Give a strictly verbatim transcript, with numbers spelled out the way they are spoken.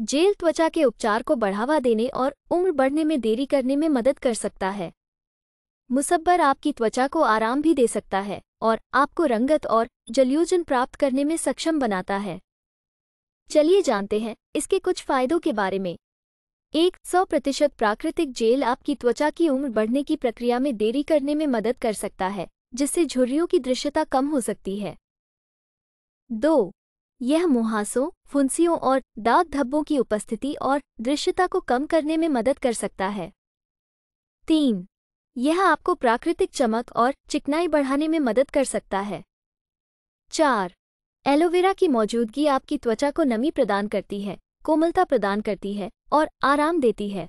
Jail त्वचा के उपचार को बढ़ावा देने और उम्र बढ़ने में देरी करने में मदद कर सकता है। मुसब्बर आपकी त्वचा को आराम भी दे सकता है और आपको रंगत और जलयोजन प्राप्त करने में सक्षम बनाता है। चलिए जानते हैं इसके कुछ फायदों के बारे में। एक सौ प्रतिशत प्राकृतिक जेल आपकी त्वचा की उम्र बढ़ने की प्रक्रिया में देरी करने में मदद कर सकता है, जिससे झुर्रियों की दृश्यता कम हो सकती है। दो यह मुहासों, फुंसियों और दाग धब्बों की उपस्थिति और दृश्यता को कम करने में मदद कर सकता है। तीन यह आपको प्राकृतिक चमक और चिकनाई बढ़ाने में मदद कर सकता है। चार एलोवेरा की मौजूदगी आपकी त्वचा को नमी प्रदान करती है, कोमलता प्रदान करती है और आराम देती है।